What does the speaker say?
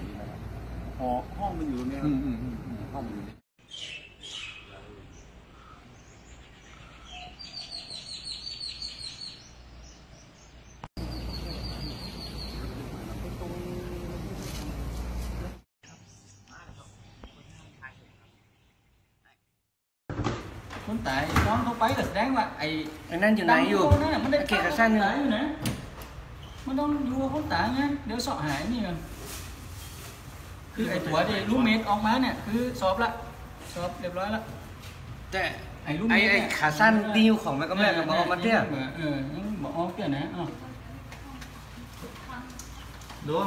นนี้นะครับหอห้องมันอยู่ตรงนี้ครับห้องมันอยู่คนตายน้องเขาไปแต่แสดงว่าไอ้นั่นอยู่ไหนอยู่เกศสั้นอยู่ไหนอยู่นะมันต้องดูคนตายไงเดี๋ยวสอบหายนี่เลยคือไอ้ตัวที่ลูกเมตรออกมาเนี่ยคือสอบละสอบเรียบร้อยละแต่ไอ้ขาสั้นดิวของแม่ก็แม่กับบอกมาเตี้ยบอกออกเตี้ยนะดู